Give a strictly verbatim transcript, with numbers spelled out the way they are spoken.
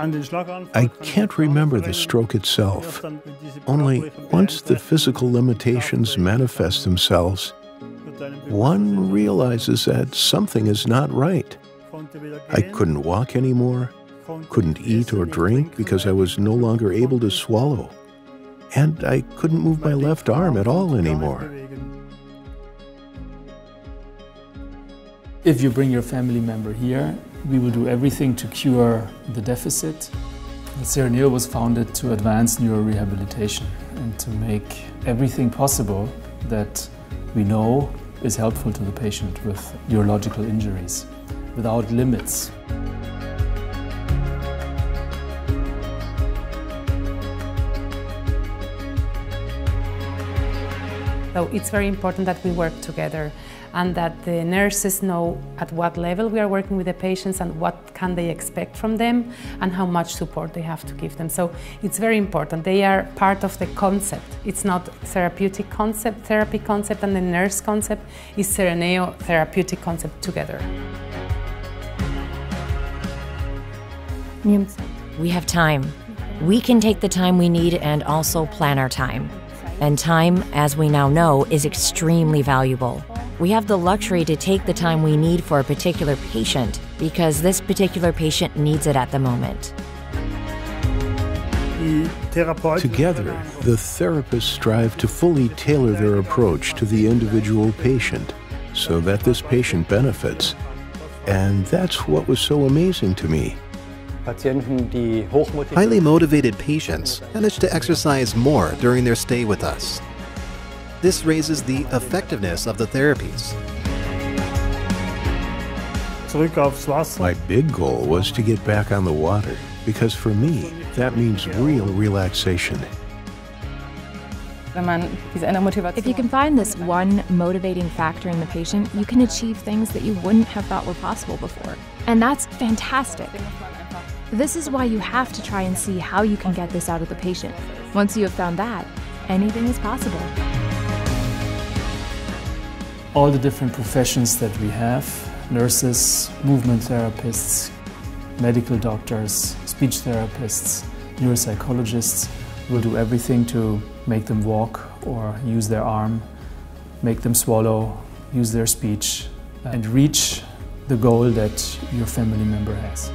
I can't remember the stroke itself. Only once the physical limitations manifest themselves, one realizes that something is not right. I couldn't walk anymore, couldn't eat or drink because I was no longer able to swallow, and I couldn't move my left arm at all anymore. If you bring your family member here, we will do everything to cure the deficit. Cereneo was founded to advance neurorehabilitation and to make everything possible that we know is helpful to the patient with neurological injuries, without limits. So it's very important that we work together and that the nurses know at what level we are working with the patients and what can they expect from them and how much support they have to give them. So it's very important. They are part of the concept. It's not therapeutic concept, therapy concept and the nurse concept. It's Cereneo therapeutic concept together. We have time. We can take the time we need and also plan our time. And time, as we now know, is extremely valuable. We have the luxury to take the time we need for a particular patient because this particular patient needs it at the moment. Together, the therapists strive to fully tailor their approach to the individual patient so that this patient benefits. And that's what was so amazing to me. Highly motivated patients manage to exercise more during their stay with us. This raises the effectiveness of the therapies. My big goal was to get back on the water, because for me, that means real relaxation. If you can find this one motivating factor in the patient, you can achieve things that you wouldn't have thought were possible before. And that's fantastic. This is why you have to try and see how you can get this out of the patient. Once you have found that, anything is possible. All the different professions that we have, nurses, movement therapists, medical doctors, speech therapists, neuropsychologists, will do everything to make them walk or use their arm, make them swallow, use their speech, and reach the goal that your family member has.